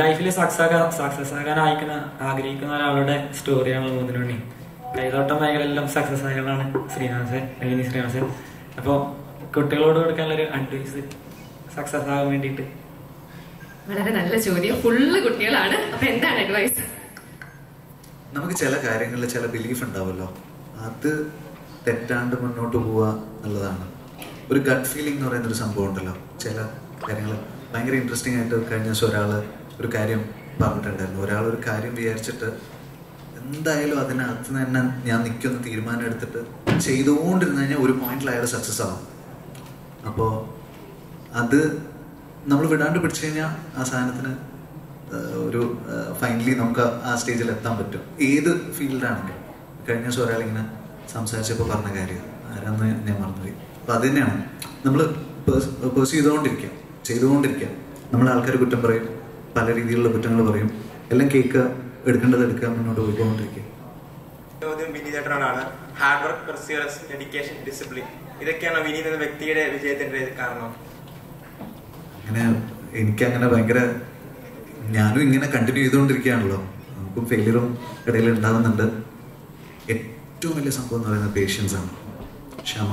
ലൈഫിൽ സക്സസ് ആകാൻ ആഗ്രഹിക്കുന്ന ഒരാളുടെ സ്റ്റോറിയാണ് മൂന്നിലുണ്ണി. കൈതോട്ടം മേഖലയിലും സക്സസ് ആയതാണ് വിനീത് ശ്രീനിവാസൻ. അപ്പോൾ കുട്ടികളോട് കൊടുക്കാനുള്ളൊരു അഡ്വൈസ് സക്സസ് ആകാൻ വേണ്ടിയിട്ട്. വളരെ നല്ല ചോദ്യം, ഫുള്ള് കുട്ടികളാണ്. അപ്പോൾ എന്താണ് അഡ്വൈസ്? നമുക്ക് ചില കാര്യങ്ങളിൽ ചില ബിലീഫ് ഉണ്ടാവുമല്ലോ, അത് തെറ്റാണ്ട് മുന്നോട്ട് പോവുക എന്നുള്ളതാണ്. ഒരു ഗട്ട് ഫീലിംഗ് എന്ന് പറയുന്നൊരു സംഭവം ഉണ്ടല്ലോ. ചില കാര്യങ്ങൾ ഭയങ്കര ഇൻട്രസ്റ്റിംഗ് ആയിട്ട് കഴിഞ്ഞ ദിവസം ഒരാൾ ഒരു കാര്യം പറഞ്ഞിട്ടുണ്ടായിരുന്നു. ഒരാളൊരു കാര്യം വിചാരിച്ചിട്ട് എന്തായാലും അതിനകത്ത് തന്നെ ഞാൻ നിൽക്കുന്ന തീരുമാനം എടുത്തിട്ട് ചെയ്തുകൊണ്ടിരുന്നു കഴിഞ്ഞാൽ ഒരു പോയിന്റിൽ അയാൾ സക്സസ് ആവും. അപ്പോൾ അത് നമ്മൾ വിടാണ്ട് പിടിച്ചു കഴിഞ്ഞാൽ ആ സാധനത്തിന് ഒരു ഫൈനലി നമുക്ക് ആ സ്റ്റേജിൽ എത്താൻ പറ്റും. ഏത് ഫീൽഡാണെങ്കിലും കഴിഞ്ഞ ദിവസം ഒരാളിങ്ങനെ സംസാരിച്ചപ്പോൾ പറഞ്ഞ കാര്യം ആരാന്ന് ഞാൻ മറന്നുപോയി. അപ്പോൾ അത് തന്നെയാണ് നമ്മൾ ചെയ്തുകൊണ്ടിരിക്കുക. നമ്മൾ ആൾക്കാർ കുറ്റം പറയും, പല രീതിയിലുള്ള കുറ്റങ്ങൾ പറയും, എല്ലാം കേൾക്കുക, എടുക്കേണ്ടത് എടുക്കുക, മുന്നോട്ട് പോയിക്കൊണ്ടിരിക്കുക. ചോദ്യം വിനീതേട്ടനോടാണ്. Hard work, perseverance, dedication, discipline, ഇതൊക്കെയാണ് വിനീത് എന്ന വ്യക്തിയുടെ വിജയത്തിന്റെ കാരണം. അങ്ങനെ എനിക്കങ്ങനെ ഭയങ്കര ഞാനും ഇങ്ങനെ കണ്ടിന്യൂ ചെയ്തുകൊണ്ടിരിക്കുകയാണല്ലോ. നമുക്കും ഫെയിലിയറും ഇടയിൽ ഉണ്ടാകുന്നുണ്ട്. ഏറ്റവും വലിയ സംഭവം എന്ന് പറയുന്നത് പേഷ്യൻസ് ആണ്, ക്ഷമ.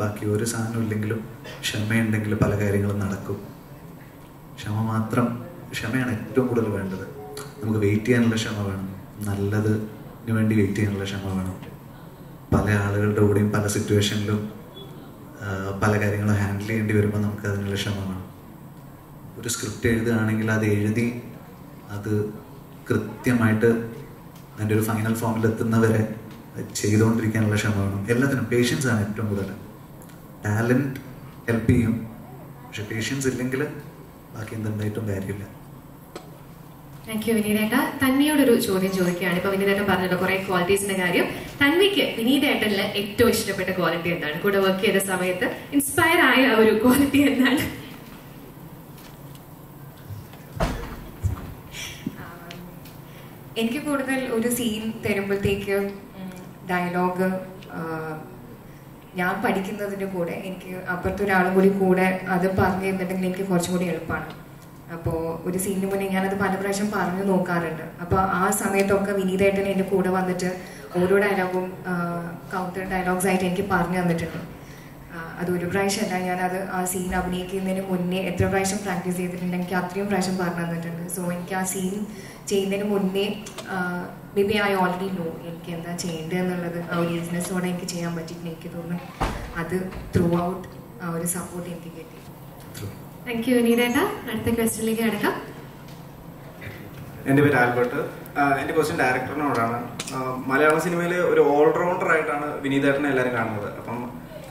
ബാക്കി ഒരു സാധനം ഇല്ലെങ്കിലും ക്ഷമയുണ്ടെങ്കിൽ പല കാര്യങ്ങളും നടക്കും. ക്ഷമയാണ് ഏറ്റവും കൂടുതൽ വേണ്ടത്. നമുക്ക് വെയിറ്റ് ചെയ്യാനുള്ള ക്ഷമ വേണം, നല്ലതിന് വേണ്ടി വെയിറ്റ് ചെയ്യാനുള്ള ക്ഷമ വേണം. പല ആളുകളുടെ കൂടെയും പല സിറ്റുവേഷനിലും പല കാര്യങ്ങളും ഹാൻഡിൽ ചെയ്യേണ്ടി വരുമ്പോൾ നമുക്ക് അതിനുള്ള ക്ഷമ വേണം. ഒരു സ്ക്രിപ്റ്റ് എഴുതുകയാണെങ്കിൽ അത് എഴുതി അത് കൃത്യമായിട്ട് അതിൻ്റെ ഒരു ഫൈനൽ ഫോമിലെത്തുന്നവരെ ചെയ്തുകൊണ്ടിരിക്കാനുള്ള ക്ഷമ വേണം. എല്ലാത്തിനും പേഷ്യൻസ് ആണ് ഏറ്റവും കൂടുതൽ. ടാലൻറ്റ് ഹെൽപ്പ് ചെയ്യും, പക്ഷെ പേഷ്യൻസ് ഇല്ലെങ്കിൽ ബാക്കി എന്തായിട്ടും കാര്യമില്ല. Thank you വിനീതേട്ട. തന്നിയോടൊരു ചോദ്യം ചോദിക്കുകയാണ്. ഇപ്പോൾ വിനീതേട്ടൻ പറഞ്ഞല്ലോ കുറെ ക്വാളിറ്റീസിന്റെ കാര്യം. തന്നിക്ക് വിനീതേട്ടനിൽ ഏറ്റവും ഇഷ്ടപ്പെട്ട ക്വാളിറ്റി എന്താണ്? കൂടെ വർക്ക് ചെയ്ത സമയത്ത് ഇൻസ്പയർ ആയ ഒരു ക്വാളിറ്റി എന്താണ്? എനിക്ക് കൂടുതൽ ഒരു സീൻ തരുമ്പോഴത്തേക്ക് ഡയലോഗ് ഞാൻ പഠിക്കുന്നതിൻ്റെ കൂടെ എനിക്ക് അപ്പുറത്തൊരാളും കൂടെ അത് പറഞ്ഞു തന്നിട്ടുണ്ടെങ്കിൽ എനിക്ക് കുറച്ചും കൂടി എളുപ്പമാണ്. അപ്പോൾ ഒരു സീനിന് മുന്നേ ഞാനത് പല പ്രാവശ്യം പറഞ്ഞു നോക്കാറുണ്ട്. അപ്പോൾ ആ സമയത്തൊക്കെ വിനീതേട്ടൻ എൻ്റെ കൂടെ വന്നിട്ട് ഓരോ ഡയലോഗും കൗണ്ടർ ഡയലോഗ്സ് ആയിട്ട് എനിക്ക് പറഞ്ഞു തന്നിട്ടുണ്ട്. അതൊരു പ്രാവശ്യമല്ല, ഞാനത് ആ സീൻ അഭിനയിക്കുന്നതിന് മുന്നേ എത്ര പ്രാവശ്യം പ്രാക്ടീസ് ചെയ്തിട്ടുണ്ട്, എനിക്ക് അത്രയും പ്രാവശ്യം പറഞ്ഞു തന്നിട്ടുണ്ട്. സോ എനിക്ക് ആ സീൻ ചെയ്യുന്നതിന് മുന്നേ maybe I already know എനിക്ക് എന്താ ചെയ്യേണ്ടത് എന്നുള്ളത് ആ ഒരു ഈസിനെസ്സോടെ എനിക്ക് ചെയ്യാൻ പറ്റിയിട്ടുണ്ട്. എനിക്ക് തോന്നുന്നു അത് ത്രൂ ഔട്ട് ആ ഒരു സപ്പോർട്ട് എനിക്ക് കിട്ടി. താങ്ക് യു വിനീതേട്ട. അടുത്ത ക്വസ്റ്റ്യനിലേക്ക് കിടക്കാം. എൻ്റെ പേര് ആൽബർട്ട്. എൻ്റെ ക്വസ്റ്റ്യൻ ഡയറക്ടറിനോടാണ്. മലയാള സിനിമയിലെ ഒരു ഓൾറൗണ്ടർ ആയിട്ടാണ് വിനീതേട്ടനെ എല്ലാവരും കാണുന്നത്. അപ്പം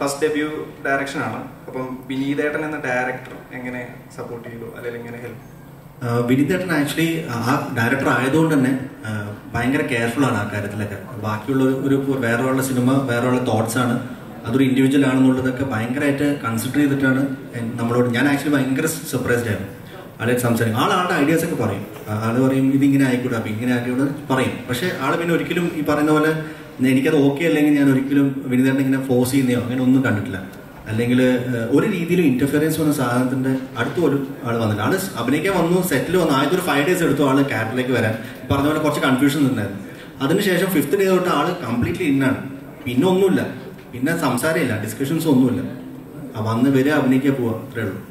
ഫസ്റ്റ് ഡെബ്യൂ ഡയറക്ഷനാണ്. അപ്പം വിനീതേട്ടൻ എന്ന ഡയറക്ടർ എങ്ങനെ സപ്പോർട്ട് ചെയ്തു, അല്ലെങ്കിൽ എങ്ങനെ ഹെൽപ്പ്? വിനീതേട്ടൻ ആക്ച്വലി ആ ഡയറക്ടർ ആയതുകൊണ്ട് തന്നെ ഭയങ്കര കെയർഫുള്ളാണ് ആ കാര്യത്തിലൊക്കെ. ബാക്കിയുള്ള ഒരു വേറെയുള്ള സിനിമ വേറെയുള്ള തോട്ട്സാണ്, അതൊരു ഇൻഡിവിജ്വൽ ആണെന്നുള്ളതൊക്കെ ഭയങ്കരമായിട്ട് കൺസിഡർ ചെയ്തിട്ടാണ് നമ്മളോട്. ഞാൻ ആക്ച്വലി ഭയങ്കര സർപ്രൈസ്ഡ് ആയിരുന്നു ആളായിട്ട് സംസാരിക്കും. ആളുടെ ഐഡിയാസൊക്കെ പറയും, ആൾ പറയും ഇതിങ്ങനെ ആയിക്കോട്ടെ, അപ്പം ഇങ്ങനെ ആയിക്കോട്ടെ പറയും. പക്ഷേ ആൾ പിന്നെ ഒരിക്കലും ഈ പറയുന്ന പോലെ എനിക്കത് ഓക്കെ അല്ലെങ്കിൽ ഞാൻ ഒരിക്കലും വിനീതേട്ടൻ ഇങ്ങനെ ഫോഴ്സ് ചെയ്യുന്നതോ അങ്ങനെ ഒന്നും കണ്ടിട്ടില്ല. അല്ലെങ്കിൽ ഒരു രീതിയിലും ഇന്റർഫിയറൻസ് വന്ന സാധനത്തിന്റെ അടുത്ത് ഒരു ആൾ വന്നില്ല. ആള് അഭിനയിക്കാൻ വന്നു, സെറ്റിൽ വന്നു. ആദ്യത്തെ ഒരു 5 days എടുത്തു ആള് ക്യാരക്ടറിലേക്ക് വരാൻ. പറഞ്ഞ പോലെ കുറച്ച് കൺഫ്യൂഷൻ ഉണ്ടായിരുന്നു. അതിനുശേഷം 5th day തൊട്ട് ആള് കംപ്ലീറ്റ്ലി ഇന്നാണ്. പിന്നെ ഒന്നുമില്ല, പിന്നെ സംസാരമില്ല, ഡിസ്കഷൻസ് ഒന്നുമില്ല. വന്ന് വരിക, അഭിനയിക്കാൻ പോവുക, അത്രേ ഉള്ളൂ.